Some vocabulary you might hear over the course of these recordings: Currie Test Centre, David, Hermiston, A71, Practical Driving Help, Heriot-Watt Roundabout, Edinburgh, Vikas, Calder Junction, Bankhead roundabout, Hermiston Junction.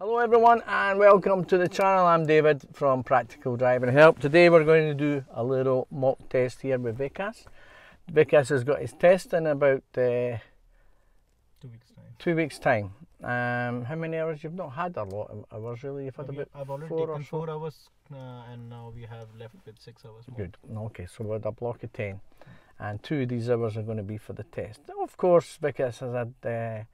Hello everyone and welcome to the channel. I'm David from Practical Driving Help. Today we're going to do a little mock test here with Vikas. Vikas has got his test in about 2 weeks' time. 2 weeks' time. How many hours? You've not had a lot of hours really. You've had about I've already taken 4 hours and now we have left with 6 hours more. Good. Okay, so we're at a block of 10 and 2 of these hours are going to be for the test. Of course Vikas has had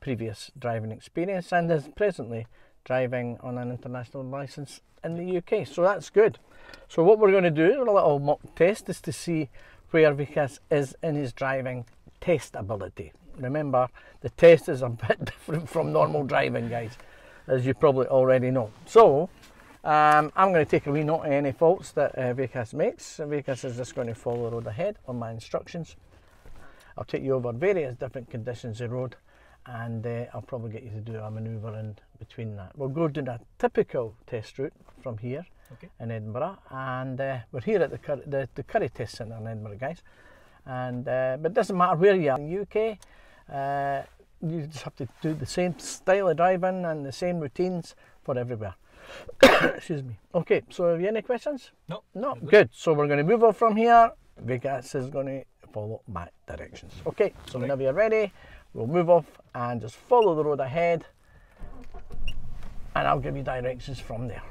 previous driving experience and is presently driving on an international licence in the UK, so that's good. So what we're going to do, a little mock test, is to see where Vikas is in his driving test ability. Remember, the test is a bit different from normal driving, guys, as you probably already know. So I'm going to take a wee note of any faults that Vikas makes. Vikas is just going to follow the road ahead on my instructions. I'll take you over various different conditions of the road, and I'll probably get you to do a manoeuvre in between that. We'll go down a typical test route from here in Edinburgh, and we're here at the Currie Test Centre in Edinburgh, guys, and but it doesn't matter where you are in the UK, you just have to do the same style of driving and the same routines for everywhere. Excuse me. Okay, so have you any questions? No. No? Good. So we're going to move on from here. Vikas is going to follow my directions. Okay, so whenever you're ready, we'll move off and just follow the road ahead, and I'll give you directions from there.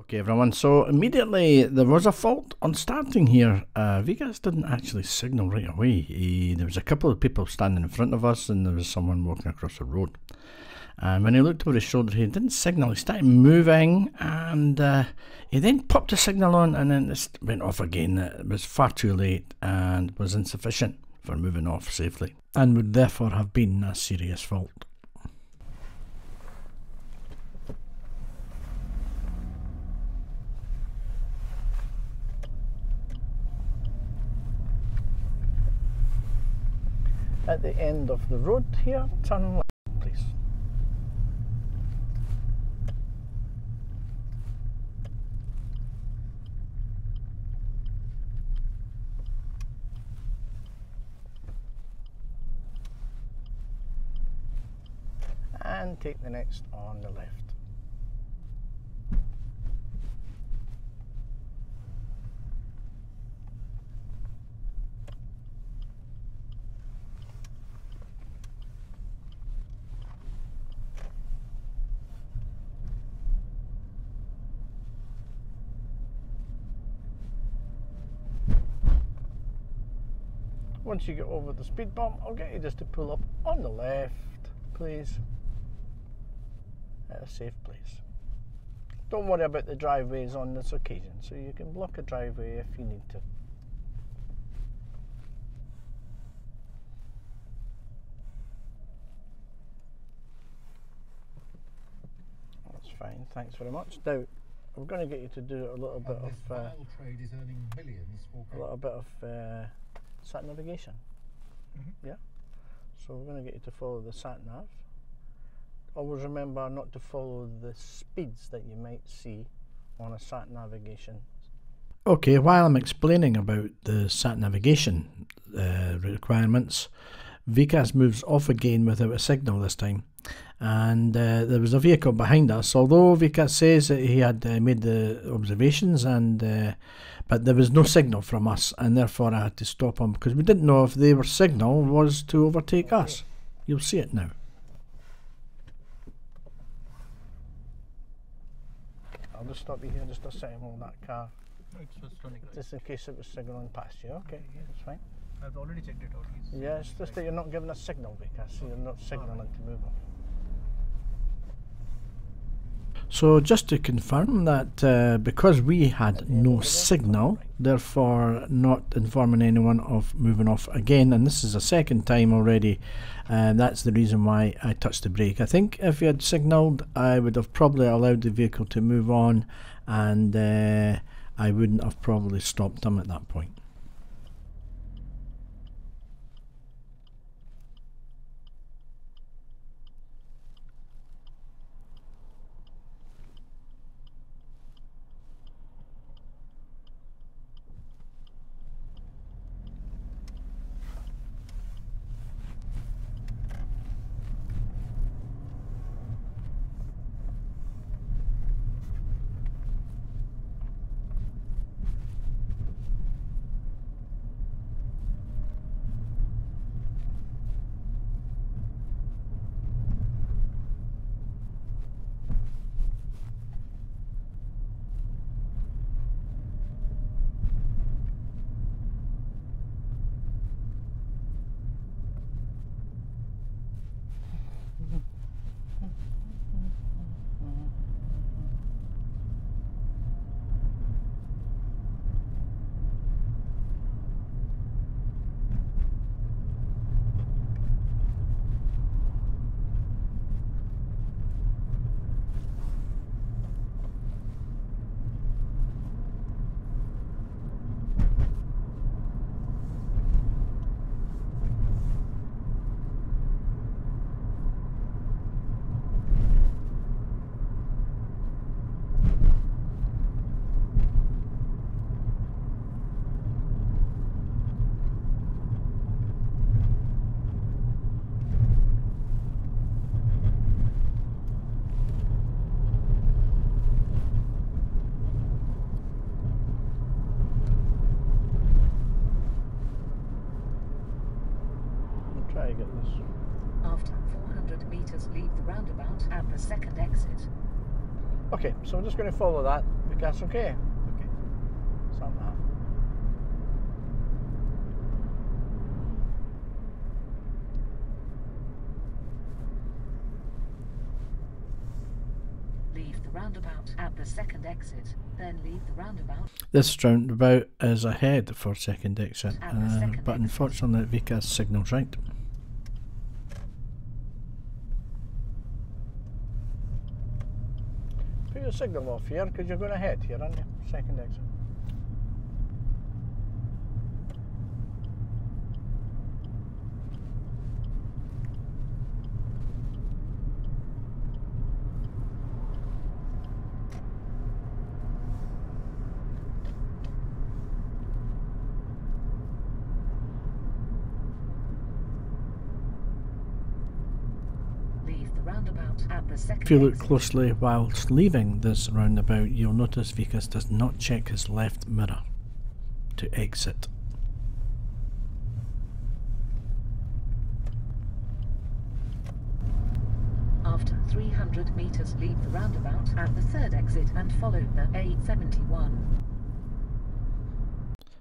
Okay everyone, so immediately there was a fault on starting here. Vikas didn't actually signal right away. There was a couple of people standing in front of us and there was someone walking across the road. And when he looked over his shoulder, he didn't signal, he started moving, and he then popped the signal on and then this went off again. It was far too late and was insufficient for moving off safely, and would therefore have been a serious fault. At the end of the road here, turn left, please. And take the next on the left. Once you get over the speed bump, I'll get you just to pull up on the left, please. At a safe place. Don't worry about the driveways on this occasion, so you can block a driveway if you need to. That's fine, thanks very much. Now, I'm going to get you to do a little bit of trade is earning millions for a little bit of sat navigation. Yeah, so we're going to get you to follow the sat nav. Always remember not to follow the speeds that you might see on a sat navigation. Okay, while I'm explaining about the sat navigation requirements, Vikas moves off again without a signal this time, and there was a vehicle behind us. Although Vikas says that he had made the observations, and but there was no signal from us, and therefore I had to stop him because we didn't know if their signal was to overtake us. You'll see it now. I'll just stop you here just a second on that car. Just in case it was signalling past you. Okay, that's fine. I've already checked it out. Yeah, it's just that you're not giving a signal, because you're not signalling to move on. So just to confirm that because we had no signal, therefore not informing anyone of moving off again, and this is the second time already, that's the reason why I touched the brake. I think if you had signalled, I would have probably allowed the vehicle to move on, and I wouldn't have probably stopped them at that point. roundabout and the second exit. Okay, so I'm just going to follow that, but that's okay. Okay. Somehow. Leave the roundabout at the second exit, then leave the roundabout. This roundabout is ahead for second exit, but unfortunately Vikas signals right. Put your signal off here because you're going ahead here, aren't you? Second exit. If you look closely whilst leaving this roundabout, you'll notice Vikas does not check his left mirror to exit. After 300 metres, leave the roundabout at the third exit and follow the A71.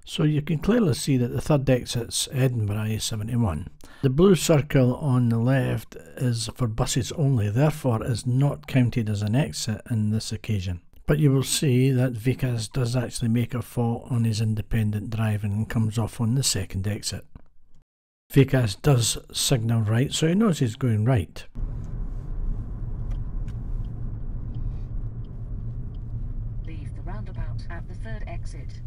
So you can clearly see that the third exit's Edinburgh A71. The blue circle on the left is for buses only, therefore is not counted as an exit in this occasion. But you will see that Vikas does actually make a fault on his independent driving and comes off on the second exit. Vikas does signal right, so he knows he's going right. Leave the roundabout at the third exit.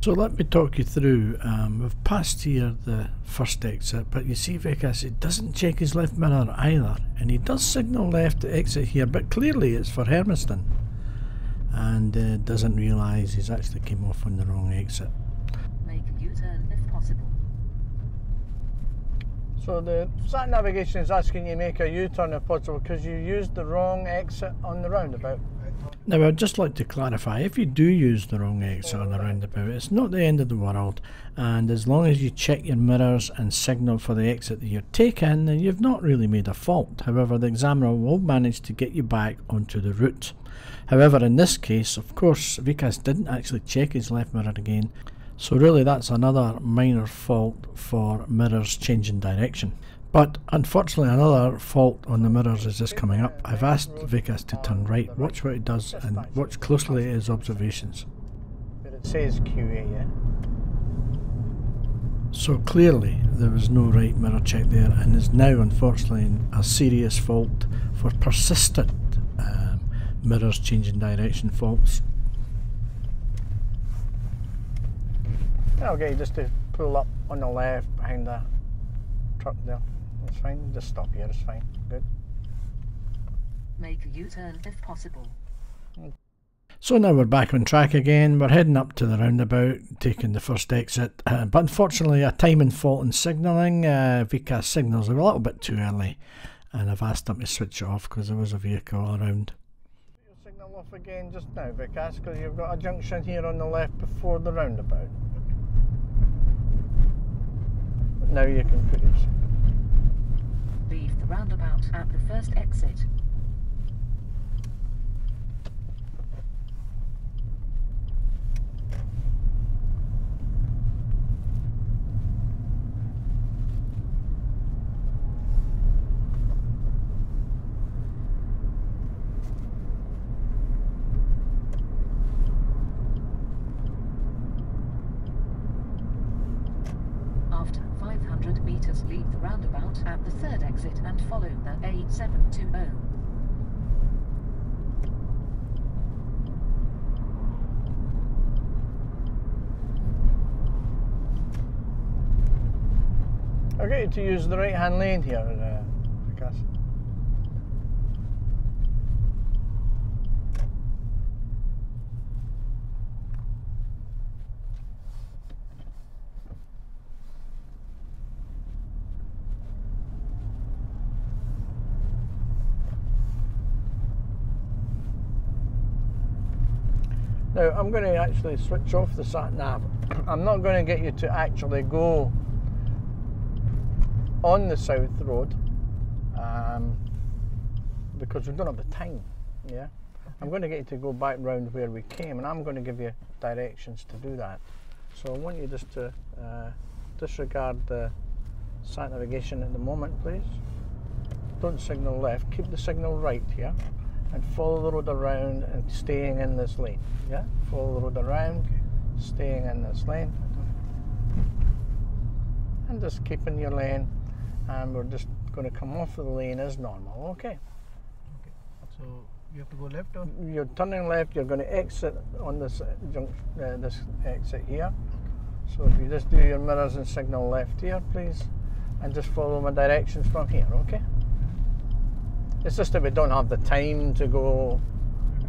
So let me talk you through, we've passed here the first exit, but you see Vikas, he doesn't check his left mirror either, and he does signal left to exit here, but clearly it's for Hermiston, and doesn't realise he's actually came off on the wrong exit. Make a U-turn if possible. So the sat navigation is asking you to make a U-turn if possible because you used the wrong exit on the roundabout. Now I'd just like to clarify, if you do use the wrong exit on the roundabout, it's not the end of the world, and as long as you check your mirrors and signal for the exit that you're taking, then you've not really made a fault. However, the examiner will manage to get you back onto the route. However, in this case, of course, Vikas didn't actually check his left mirror again, so really that's another minor fault for mirrors changing direction. But unfortunately another fault on the mirrors is just coming up. I've asked Vikas to turn right, watch what he does and watch closely at his observations. But it says QA, yeah. So clearly there was no right mirror check there and is now unfortunately a serious fault for persistent mirrors changing direction faults. Okay, just to pull up on the left behind the truck there. It's fine, just stop here, it's fine, good. Make a U-turn if possible. So now we're back on track again, we're heading up to the roundabout, taking the first exit, but unfortunately a timing fault in signalling, Vikas signals are a little bit too early, and I've asked him to switch it off because there was a vehicle around. Signal off again just now Vikas, because you've got a junction here on the left before the roundabout. Now you can finish. Leave the roundabout at the first exit. Leave the roundabout at the third exit and follow the A720. Okay, to use the right hand lane here, I guess. Now I'm going to actually switch off the sat nav. I'm not going to get you to actually go on the south road because we don't have the time. Yeah, I'm going to get you to go back round where we came, and I'm going to give you directions to do that. So I want you just to disregard the sat navigation at the moment, please. Don't signal left, keep the signal right here, and follow the road around and staying in this lane. Yeah, follow the road around, staying in this lane, and just keeping your lane. And we're just going to come off the lane as normal. Okay. Okay. So you have to go left, or you're turning left. You're going to exit on this this exit here. Okay. So if you just do your mirrors and signal left here, please, and just follow my directions from here. Okay. It's just that we don't have the time to go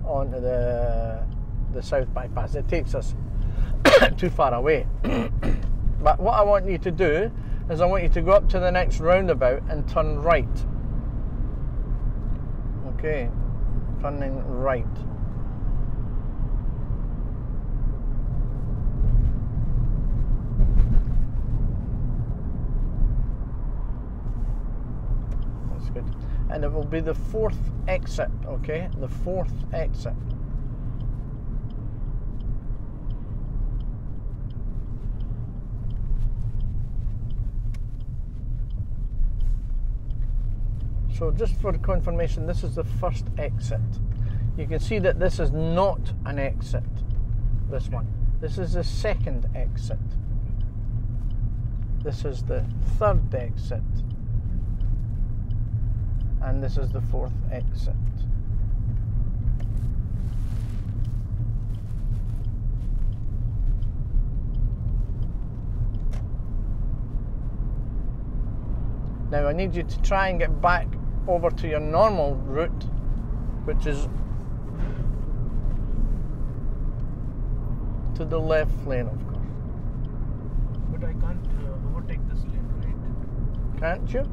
onto the south bypass. It takes us too far away. But what I want you to do is I want you to go up to the next roundabout and turn right. Okay, turning right. That's good. And it will be the fourth exit, okay? The fourth exit. So just for confirmation, this is the first exit. You can see that this is not an exit, this one. This is the second exit. This is the third exit. And this is the fourth exit. Now I need you to try and get back over to your normal route, which is to the left lane, of course. But I can't overtake this lane, right? Can't you?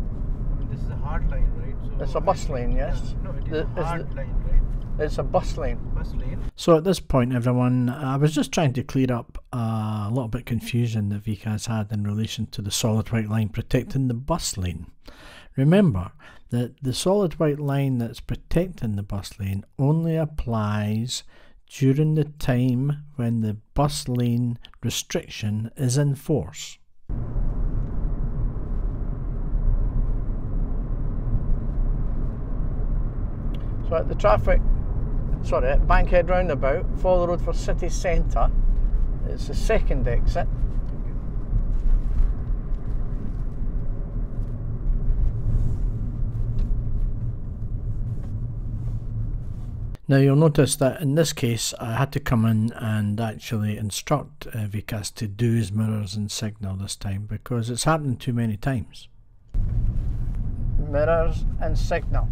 This is a hard line, right? So it's a bus lane, yes. No, it is a hard line, right? It's a bus lane. Bus lane. So at this point, everyone, I was just trying to clear up a little bit of confusion that Vikas had in relation to the solid white line protecting the bus lane. Remember that the solid white line that's protecting the bus lane only applies during the time when the bus lane restriction is in force. So at the Bankhead roundabout, follow the road for city centre. It's the second exit. Now you'll notice that in this case I had to come in and actually instruct Vikas to do his mirrors and signal this time because it's happened too many times. Mirrors and signal.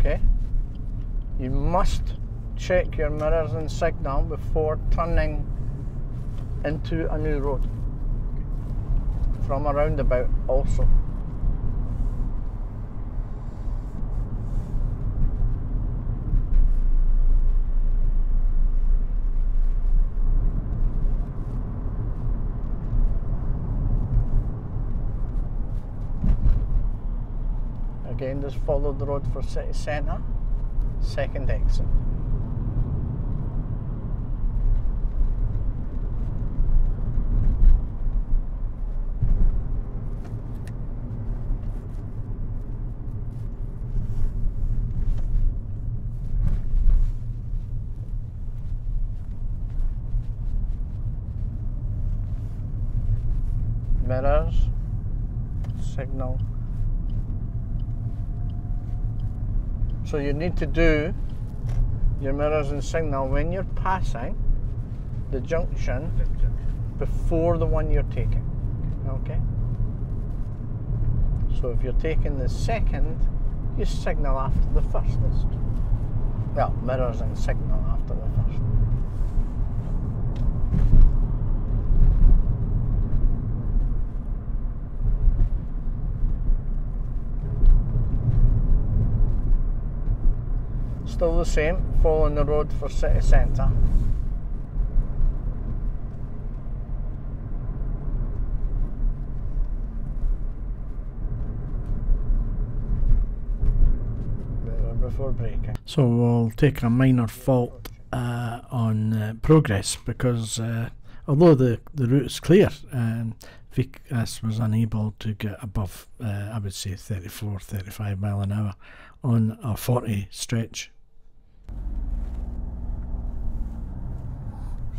Okay, you must check your mirrors and signal before turning into a new road from a roundabout also. Again, just follow the road for city centre, second exit. Mirrors, signal. So you need to do your mirrors and signal when you're passing the junction before the one you're taking. Okay? So if you're taking the second, you signal after the first. Well, mirrors and signal after the first. still the same, following the road for city centre. Before braking. So we'll take a minor fault on progress because although the route is clear, Vikas was unable to get above, I would say, 34, 35 mile an hour on a 40 stretch.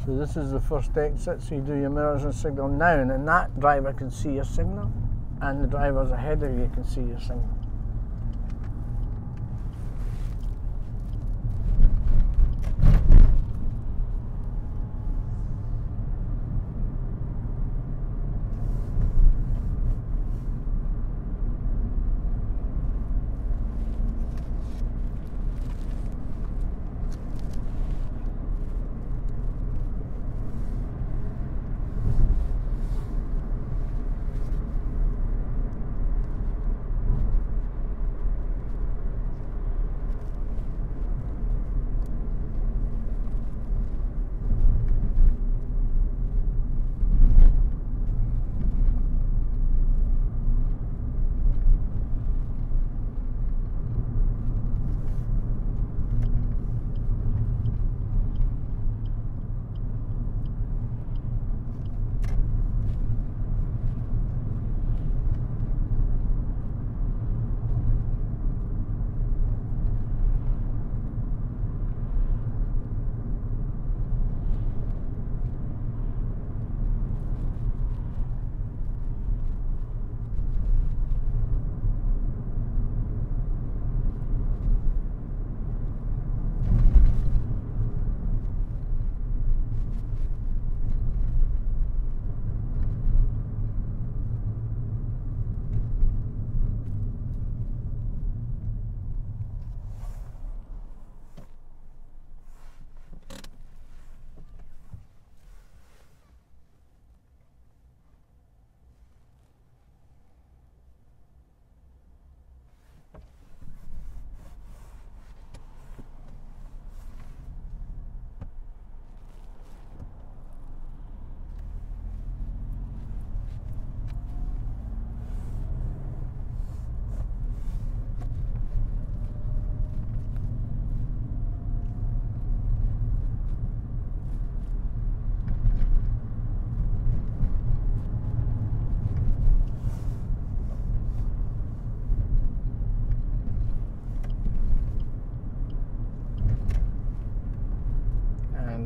So this is the first exit, so you do your mirrors and signal now, and then that driver can see your signal, and the drivers ahead of you can see your signal.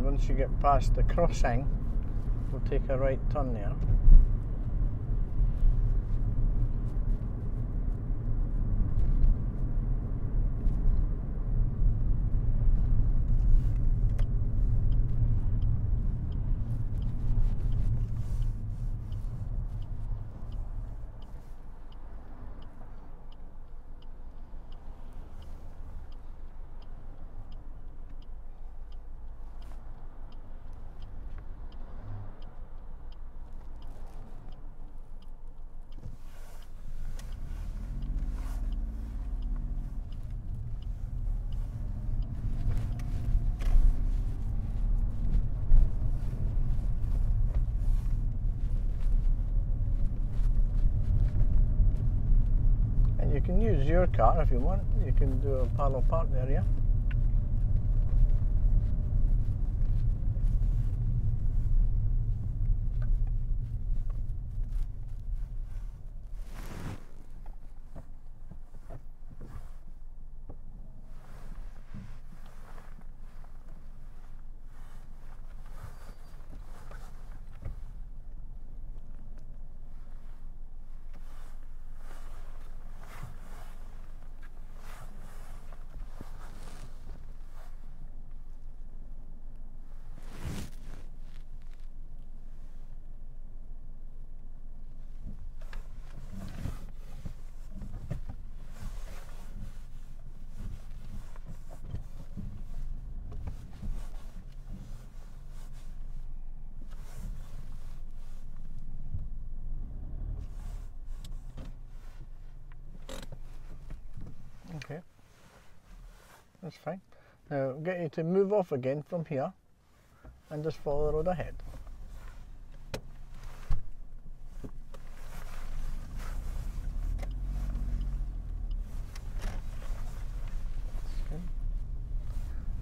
Once you get past the crossing, we'll take a right turn there. You can use your car if you want, you can do a parallel park there, yeah? That's fine. Now get you to move off again from here and just follow the road ahead.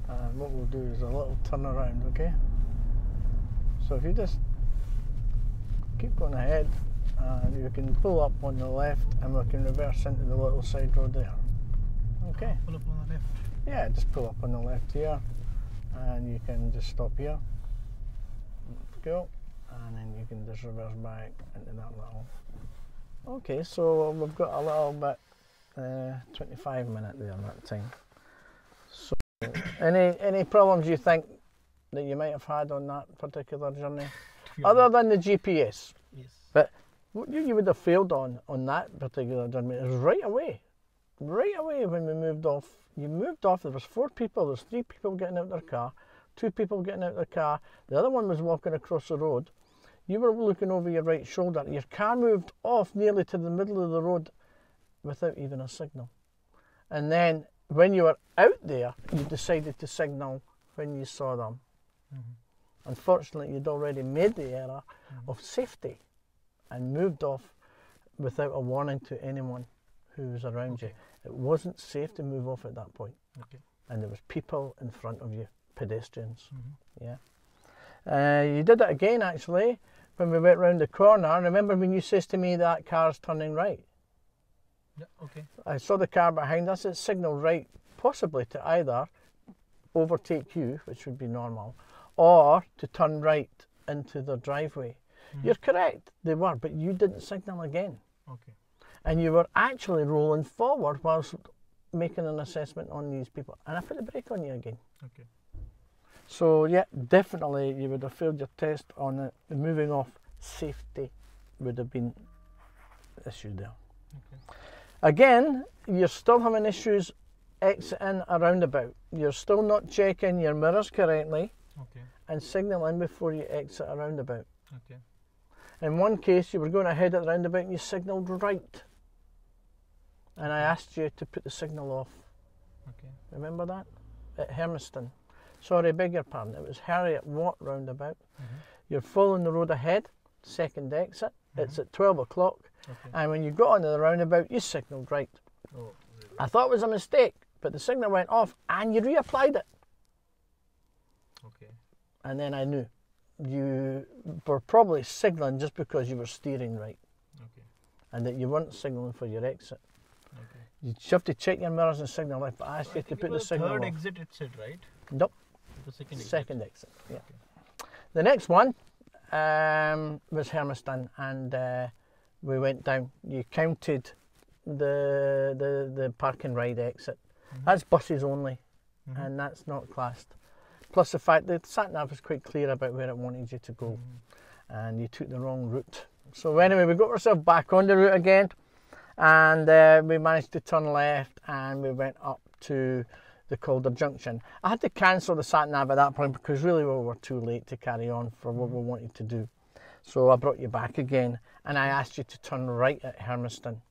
And what we'll do is a little turn around, okay? So if you just keep going ahead, and you can pull up on the left and we can reverse into the little side road there. Okay. Pull up on the left? Yeah, just pull up on the left here and you can just stop here. Go. And then you can just reverse back into that little. Okay, so we've got a little bit 25 minutes there that time. So any problems you think that you might have had on that particular journey? Other than the GPS. Yes. But what you would have failed on that particular journey is right away. Right away when we moved off, you moved off, there was four people, there was three people getting out of their car, two people getting out of their car, the other one was walking across the road. You were looking over your right shoulder, your car moved off nearly to the middle of the road without even a signal. And then when you were out there, you decided to signal when you saw them. Mm-hmm. Unfortunately, you'd already made the error of safety and moved off without a warning to anyone who was around you. It wasn't safe to move off at that point. Okay. And there was people in front of you, pedestrians. Mm-hmm. Yeah. You did that again, actually, when we went round the corner. Remember when you says to me that car's turning right? Yeah, okay. I saw the car behind us. It signalled right, possibly to either overtake you, which would be normal, or to turn right into the driveway. Mm. You're correct, they were, but you didn't signal again. Okay. And you were actually rolling forward whilst making an assessment on these people. And I put the brake on you again. Okay. So yeah, definitely you would have failed your test on it. Moving off, safety would have been issued there. Okay. Again, you're still having issues exiting a roundabout. You're still not checking your mirrors correctly. Okay. And signalling before you exit a roundabout. Okay. In one case, you were going ahead at the roundabout and you signalled right. And I asked you to put the signal off. Okay. Remember that? At Hermiston. Sorry, beg your pardon. It was Heriot-Watt Roundabout. Mm-hmm. You're following the road ahead, second exit. Mm-hmm. It's at 12 o'clock. Okay. And when you got onto the roundabout, you signalled right. Oh, really? I thought it was a mistake, but the signal went off and you reapplied it. Okay. And then I knew you were probably signalling just because you were steering right. Okay. And that you weren't signalling for your exit. Okay. You have to check your mirrors and signal left, but I asked you to put the signal off. The third exit it said, right? Nope. The second exit. Yeah. Okay. The next one was Hermiston, and we went down. You counted the park and ride exit. Mm-hmm. That's buses only, mm-hmm. and that's not classed. Plus the fact that sat-nav was quite clear about where it wanted you to go, and you took the wrong route. So anyway, we got ourselves back on the route again, and we managed to turn left, and we went up to the Calder Junction. I had to cancel the sat-nav at that point because really we were too late to carry on for what we wanted to do. So I brought you back again, and I asked you to turn right at Hermiston.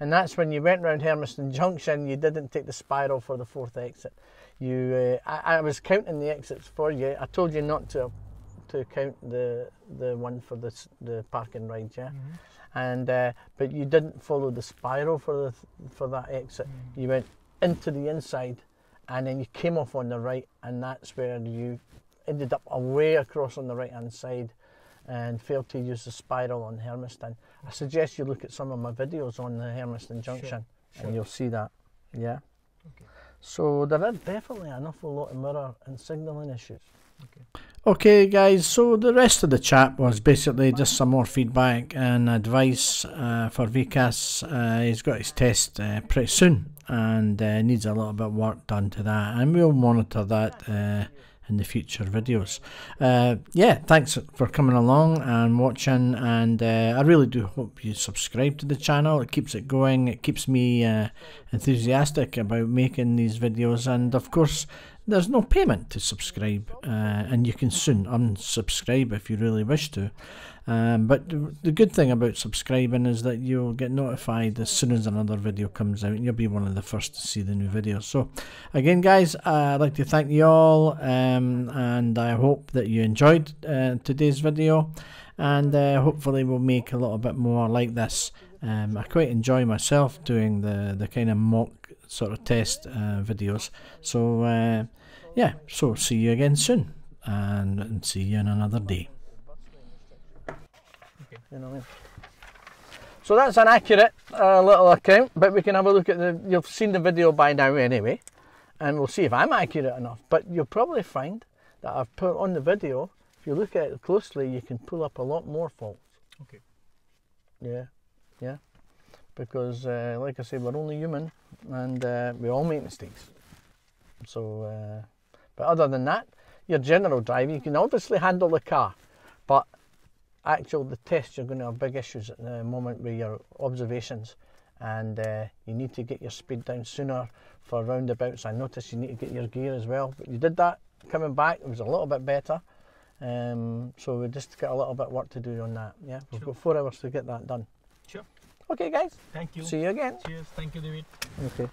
And that's when you went round Hermiston Junction, you didn't take the spiral for the fourth exit. You, I was counting the exits for you. I told you not to count the one for the park and ride, yeah. Mm-hmm. And but you didn't follow the spiral for that exit. Mm-hmm. You went into the inside, and then you came off on the right, and that's where you ended up away across on the right hand side, and failed to use the spiral on Hermiston. I suggest you look at some of my videos on the Hermiston Junction, sure. and you'll see that. Yeah. Okay. So there are definitely an awful lot of mirror and signalling issues. Okay. Okay guys, so the rest of the chat was basically just some more feedback and advice for Vikas. He's got his test pretty soon and needs a little bit of work done to that, and we'll monitor that in the future videos. Yeah, thanks for coming along and watching, and I really do hope you subscribe to the channel. It keeps it going, it keeps me enthusiastic about making these videos, and of course there's no payment to subscribe, and you can soon unsubscribe if you really wish to. But the good thing about subscribing is that you'll get notified as soon as another video comes out, and you'll be one of the first to see the new video. So again guys, I'd like to thank you all, and I hope that you enjoyed today's video, and hopefully we'll make a little bit more like this. I quite enjoy myself doing the kind of mock sort of test videos. So yeah, so see you again soon, and see you on another day. So that's an accurate little account, but we can have a look at the, you've seen the video by now anyway, and we'll see if I'm accurate enough. But you'll probably find that I've put on the video, if you look at it closely, you can pull up a lot more faults. Okay. Yeah. Yeah, because like I say, we're only human, and we all make mistakes. So, but other than that, your general driving, you can obviously handle the car, but the test, you're going to have big issues at the moment with your observations, and you need to get your speed down sooner for roundabouts. I noticed you need to get your gear as well, but you did that. Coming back, it was a little bit better. So we just got a little bit of work to do on that. Yeah, we've got 4 hours to get that done. Sure. Okay guys. Thank you. See you again. Cheers. Thank you, David. Okay.